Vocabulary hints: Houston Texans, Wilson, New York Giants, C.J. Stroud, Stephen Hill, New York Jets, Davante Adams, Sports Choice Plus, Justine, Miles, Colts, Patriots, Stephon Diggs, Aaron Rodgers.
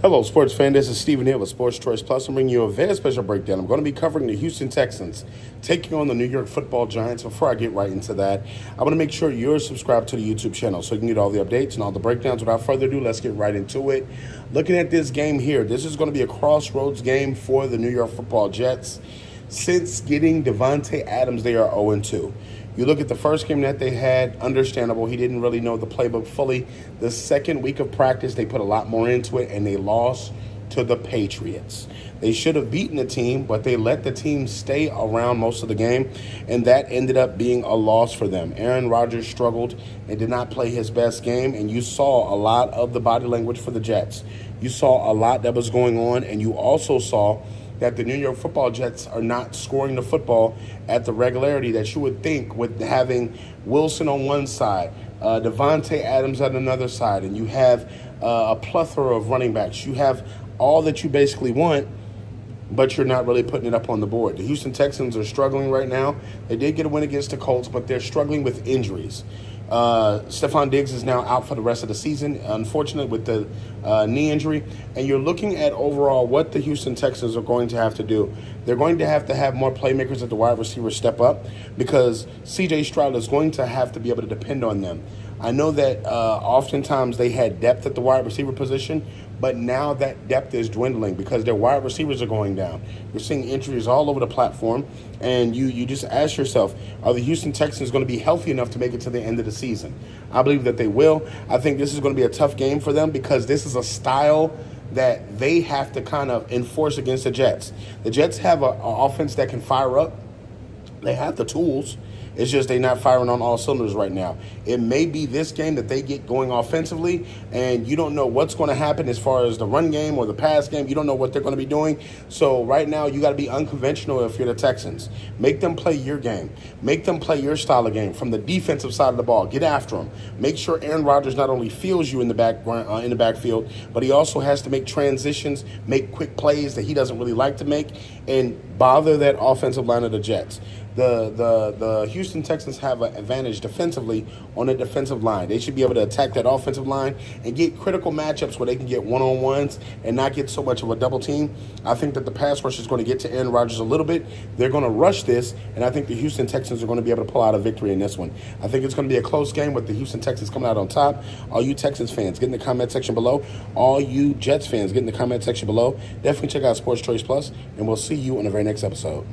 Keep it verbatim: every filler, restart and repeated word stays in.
Hello, sports fan. This is Stephen Hill with Sports Choice Plus. I'm bringing you a very special breakdown. I'm going to be covering the Houston Texans taking on the New York football Giants. Before I get right into that, I want to make sure you're subscribed to the YouTube channel so you can get all the updates and all the breakdowns. Without further ado, let's get right into it. Looking at this game here, this is going to be a crossroads game for the New York football Jets. Since getting Davante Adams, they are zero and two. You look at the first game that they had, understandable. He didn't really know the playbook fully. The second week of practice, they put a lot more into it, and they lost to the Patriots. They should have beaten the team, but they let the team stay around most of the game, and that ended up being a loss for them. Aaron Rodgers struggled and did not play his best game, and you saw a lot of the body language for the Jets. You saw a lot that was going on, and you also saw that the New York football Jets are not scoring the football at the regularity that you would think, with having Wilson on one side, uh, Davante Adams on another side, and you have uh, a plethora of running backs. You have all that you basically want, but you're not really putting it up on the board. The Houston Texans are struggling right now. They did get a win against the Colts, but they're struggling with injuries. Uh, Stephon Diggs is now out for the rest of the season, unfortunately, with the uh, knee injury. And you're looking at overall what the Houston Texans are going to have to do. They're going to have to have more playmakers at the wide receiver step up, because C J. Stroud is going to have to be able to depend on them. I know that uh, oftentimes they had depth at the wide receiver position, but now that depth is dwindling because their wide receivers are going down. You're seeing injuries all over the platform, and you, you just ask yourself, are the Houston Texans going to be healthy enough to make it to the end of the season? I believe that they will. I think this is going to be a tough game for them because this is a style that they have to kind of enforce against the Jets. The Jets have an offense that can fire up. They have the tools. It's just they're not firing on all cylinders right now. It may be this game that they get going offensively, and you don't know what's going to happen as far as the run game or the pass game. You don't know what they're going to be doing. So right now you got to be unconventional if you're the Texans. Make them play your game. Make them play your style of game from the defensive side of the ball. Get after them. Make sure Aaron Rodgers not only feels you in the background, uh, in the backfield, but he also has to make transitions, make quick plays that he doesn't really like to make, and bother that offensive line of the Jets. The, the, the Houston Texans have an advantage defensively on the defensive line. They should be able to attack that offensive line and get critical matchups where they can get one-on-ones and not get so much of a double team. I think that the pass rush is going to get to Aaron Rodgers a little bit. They're going to rush this, and I think the Houston Texans are going to be able to pull out a victory in this one. I think it's going to be a close game with the Houston Texans coming out on top. All you Texans fans, get in the comment section below. All you Jets fans, get in the comment section below. Definitely check out Sports Choice Plus, and we'll see you on the very next episode.